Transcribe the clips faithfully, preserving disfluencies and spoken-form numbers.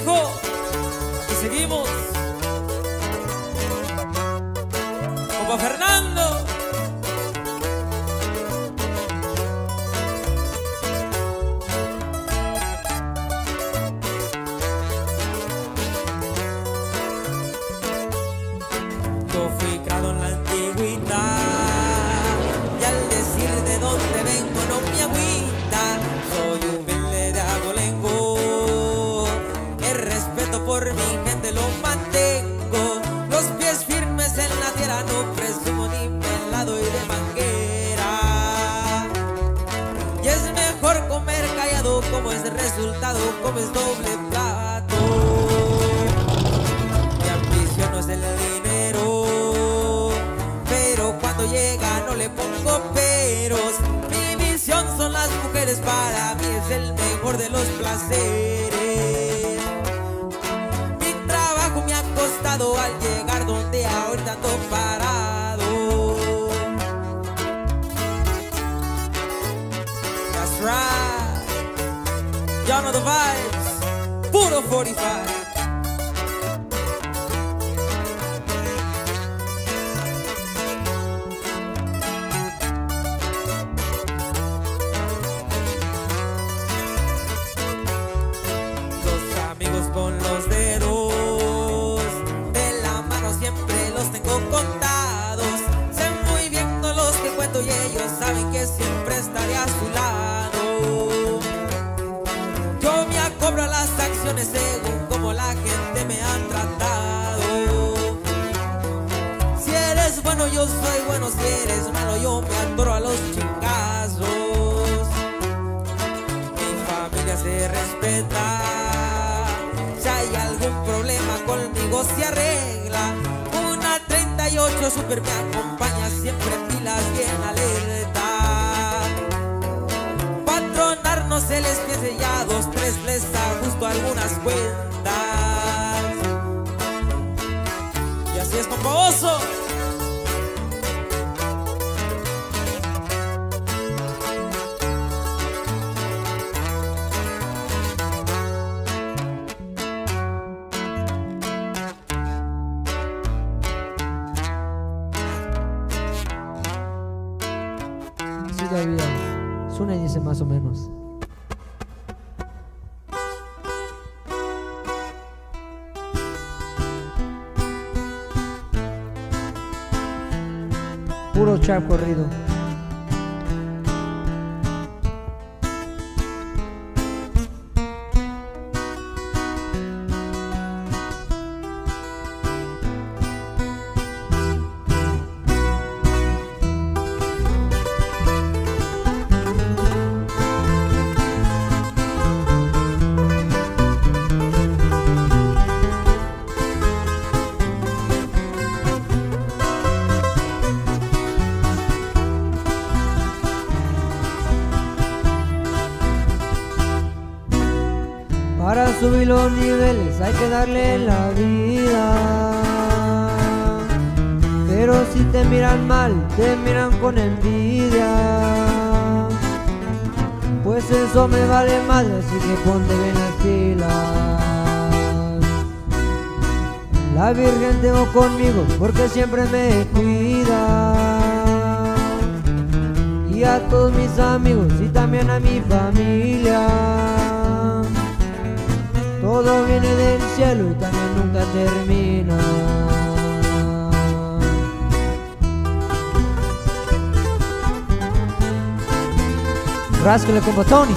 viejo, y seguimos. Compa Fernando. Yo fui creado en la antigüedad, y al decir de dónde vengo no me agüita. Soy un humilde de abolengo, el respeto por mi gente lo mantengo. Los pies firmes en la tierra, no presumo ni pelado y de manguera. Y es mejor comer callado, como es resultado, comes doble plato. Mi ambición no es el dinero, cuando llega no le pongo peros. Mi misión son las mujeres, para mí es el mejor de los placeres. Mi trabajo me ha costado al llegar donde ahorita ando parado. That's right, y'all know the vibes, puro cuarenta y cinco. Con los dedos de la mano siempre los tengo contados. Sé muy bien con los que cuento, y ellos saben que siempre estaré a su lado. Yo me acobro a las acciones según como la gente me ha tratado. Si eres bueno yo soy bueno, si eres malo yo me atoro a los chingazos. Mi familia se respeta, hay algún problema conmigo se arregla. Una treinta y ocho super me acompaña, siempre pilas bien alerta. Patronar no se les piense, ya dos, tres les ajusto algunas cuentas. Y así es, compa Oso. Suena y dice más o menos. Puro trap corrido. Para subir los niveles hay que darle la vida, pero si te miran mal, te miran con envidia. Pues eso me vale madre, así que ponte bien las pilas. La Virgen tengo conmigo porque siempre me cuida, y a todos mis amigos y también a mi familia. Todo viene del cielo y también nunca termina. Ráscale, compa Tony.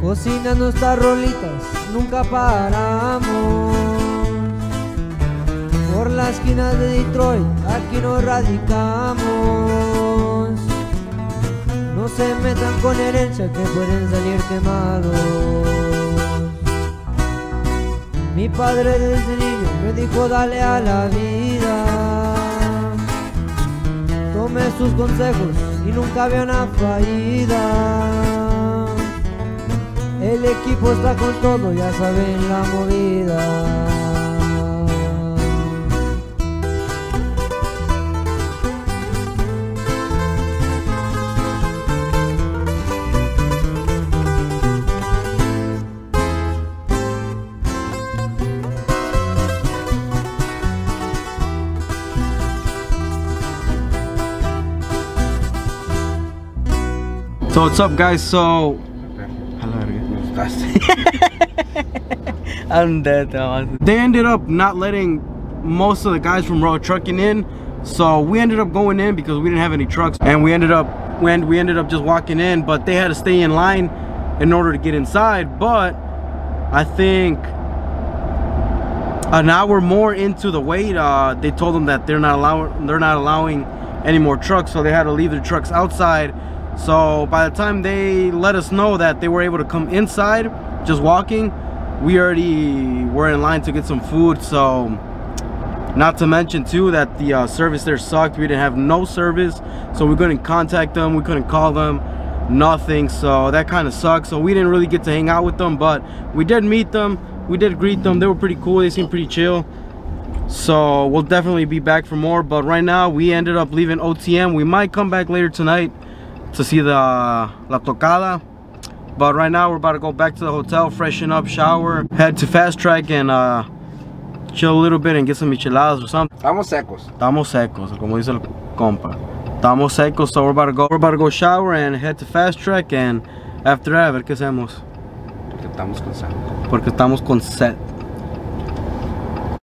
Cocinando estas rolitas nunca paramos, por las esquinas de Detroit aquí nos radicamos. No se metan con herencia que pueden salir quemados. Mi padre desde niño me dijo dale a la vida, tome sus consejos y nunca vean a fallida. El equipo está con todo, ya saben la movida. So what's up guys, so... I'm dead. They ended up not letting most of the guys from road trucking in, so we ended up going in because we didn't have any trucks, and we ended up when we ended up just walking in, but they had to stay in line in order to get inside. But I think an hour more into the wait, uh, they told them that they're not allowing they're not allowing any more trucks, so they had to leave their trucks outside. So by the time they let us know that they were able to come inside just walking, we already were in line to get some food. So not to mention too that the uh, service there sucked. We didn't have no service, so we couldn't contact them, we couldn't call them, nothing. So that kind of sucked, so we didn't really get to hang out with them, but we did meet them, we did greet them. They were pretty cool, they seemed pretty chill. So we'll definitely be back for more, but right now we ended up leaving O T M. We might come back later tonight to see the uh, La Tocada, but right now we're about to go back to the hotel, freshen up, shower, head to Fast Track, and uh, chill a little bit and get some micheladas or something. Estamos secos. Estamos secos, como dice el compa. Estamos secos, so we're about to go. We're about to go shower and head to Fast Track, and after that, a ver qué hacemos. Porque estamos con sed. Porque estamos con sed.